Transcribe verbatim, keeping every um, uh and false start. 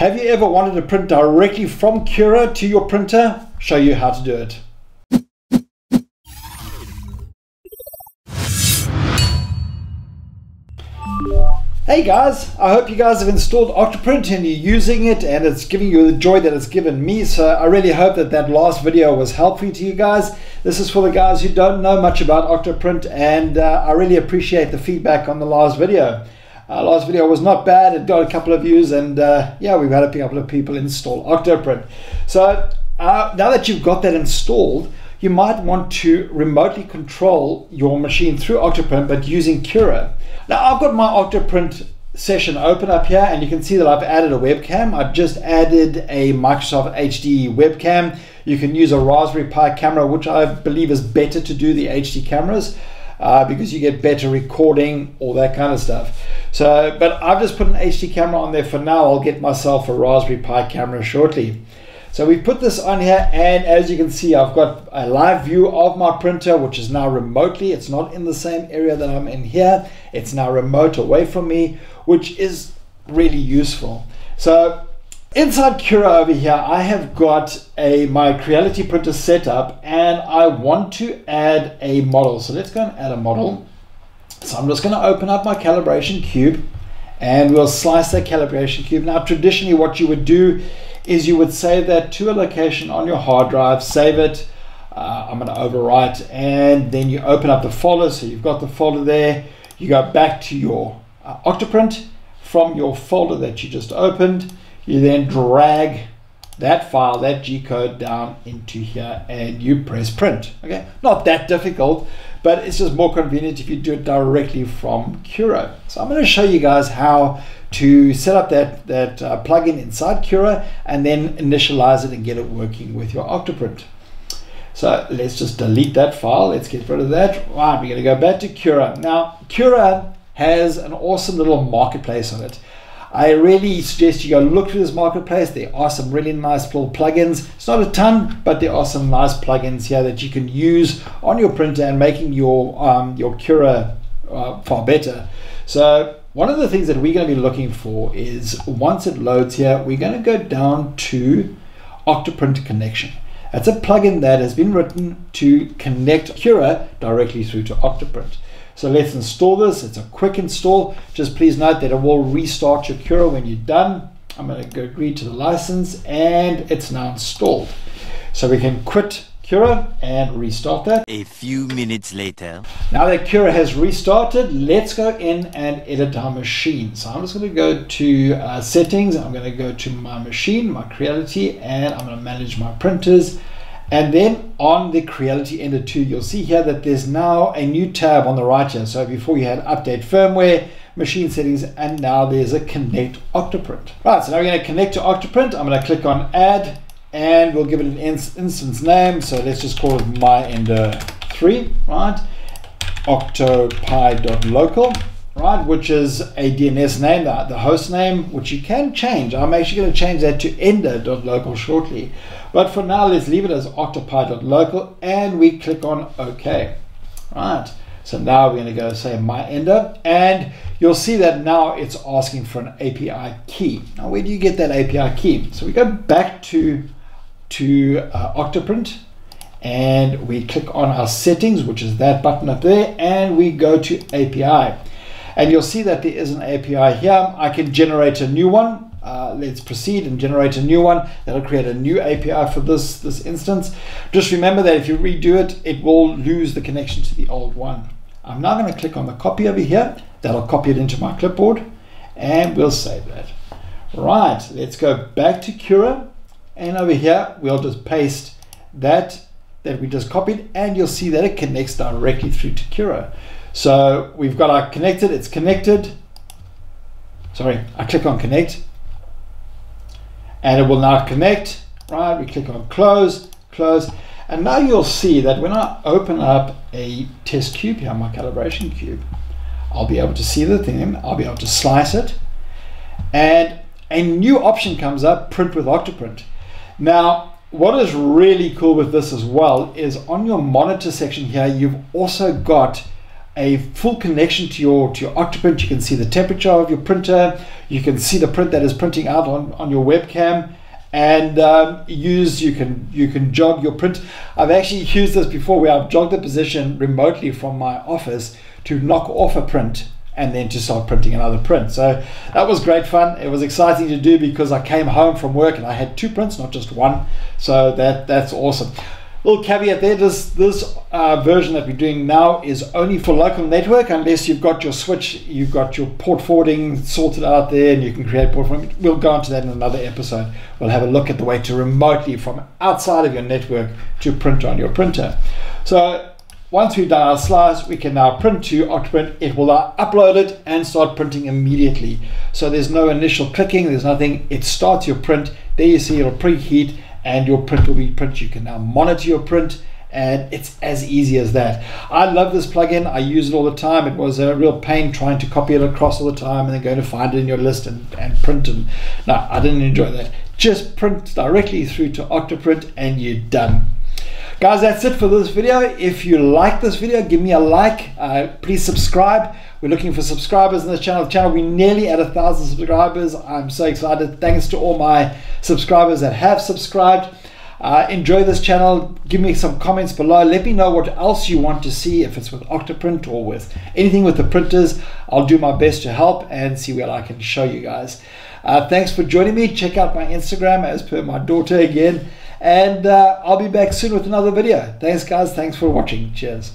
Have you ever wanted to print directly from Cura to your printer? Show you how to do it. Hey guys, I hope you guys have installed Octoprint and you're using it and it's giving you the joy that it's given me. So I really hope that that last video was helpful to you guys. This is for the guys who don't know much about Octoprint, and uh, I really appreciate the feedback on the last video. Uh, last video was not bad. It got a couple of views, and uh, yeah, we've had a couple of people install Octoprint. So uh, now that you've got that installed, you might want to remotely control your machine through Octoprint, but using Cura. Now I've got my Octoprint session open up here, and you can see that I've added a webcam. I've just added a Microsoft H D webcam. You can use a Raspberry Pi camera, which I believe is better to do the H D cameras uh, because you get better recording, all that kind of stuff. So, but I've just put an H D camera on there for now. I'll get myself a Raspberry Pi camera shortly. So we put this on here, and as you can see, I've got a live view of my printer, which is now remotely. It's not in the same area that I'm in here. It's now remote away from me, which is really useful. So inside Cura over here, I have got a my Creality printer set up, and I want to add a model. So let's go and add a model. So I'm just going to open up my calibration cube, and we'll slice that calibration cube. Now, traditionally what you would do is you would save that to a location on your hard drive, save it, uh, I'm going to overwrite, and then you open up the folder. So you've got the folder there, you go back to your uh, Octoprint from your folder that you just opened, you then drag that file, that G code, down into here, and you press print. Okay, not that difficult, but it's just more convenient if you do it directly from Cura. So I'm going to show you guys how to set up that, that uh, plugin inside Cura and then initialize it and get it working with your Octoprint. So let's just delete that file. Let's get rid of that. Right, we're going to go back to Cura. Now, Cura has an awesome little marketplace on it. I really suggest you go look through this marketplace. There are some really nice little plugins. It's not a ton, but there are some nice plugins here that you can use on your printer and making your um, your Cura uh, far better. So one of the things that we're going to be looking for is, once it loads here, we're going to go down to Octoprint Connection. That's a plugin that has been written to connect Cura directly through to Octoprint. So let's install this. It's a quick install. Just please note that it will restart your Cura when you're done. I'm going to go agree to the license, and it's now installed. So we can quit Cura and restart that. A few minutes later. Now that Cura has restarted, let's go in and edit our machine. So I'm just going to go to uh, settings. I'm going to go to my machine, my Creality, and I'm going to manage my printers. And then on the Creality Ender two, you'll see here that there's now a new tab on the right here. So before you had update firmware, machine settings, and now there's a connect Octoprint. Right, so now we're going to connect to Octoprint. I'm going to click on add, and we'll give it an ins instance name. So let's just call it my Ender three, right? Octopi.local, right? Which is a D N S name, the host name, which you can change. I'm actually going to change that to Ender.local shortly. But for now, let's leave it as octopi.local, and we click on OK. Right, so now we're going to go say my Ender, and you'll see that now it's asking for an A P I key. Now, where do you get that A P I key? So we go back to, to uh, Octoprint, and we click on our settings, which is that button up there, and we go to A P I. And you'll see that there is an A P I here. I can generate a new one. Uh, let's proceed and generate a new one. That'll create a new A P I for this, this instance. Just remember that if you redo it, it will lose the connection to the old one. I'm now going to click on the copy over here. That'll copy it into my clipboard, and we'll save that. Right, let's go back to Cura, and over here we'll just paste that that we just copied, and you'll see that it connects directly through to Cura. So we've got our connected, it's connected. Sorry, I click on connect, and it will now connect. Right, we click on close, close, and now you'll see that when I open up a test cube here, my calibration cube, I'll be able to see the thing, I'll be able to slice it, and a new option comes up, print with Octoprint. Now, what is really cool with this as well is on your monitor section here, you've also got a full connection to your to your Octoprint. You can see the temperature of your printer, you can see the print that is printing out on, on your webcam, and um, use you can you can jog your print. I've actually used this before where I've jogged the position remotely from my office to knock off a print and then to start printing another print. So that was great fun. It was exciting to do because I came home from work and I had two prints, not just one. So that that's awesome. Little caveat there, this, this uh, version that we're doing now is only for local network unless you've got your switch, you've got your port forwarding sorted out there and you can create port forwarding. We'll go into that in another episode. We'll have a look at the way to remotely from outside of your network to print on your printer. So once we've done our slides, we can now print to Octoprint. It will now upload it and start printing immediately. So there's no initial clicking, there's nothing. It starts your print. There you see it'll preheat, and your print will be print. You can now monitor your print, and it's as easy as that. I love this plugin. I use it all the time. It was a real pain trying to copy it across all the time and then going to find it in your list and, and print it. No, I didn't enjoy that. Just print directly through to Octoprint and you're done. Guys, that's it for this video. If you like this video, give me a like. Uh, please subscribe. We're looking for subscribers in this channel. The channel, we're nearly at a thousand subscribers. I'm so excited. Thanks to all my subscribers that have subscribed. Uh, enjoy this channel. Give me some comments below. Let me know what else you want to see, if it's with Octoprint or with anything with the printers. I'll do my best to help and see what I can show you guys. Uh, thanks for joining me. Check out my Instagram as per my daughter again. And uh, I'll be back soon with another video. Thanks guys, thanks for watching. Cheers.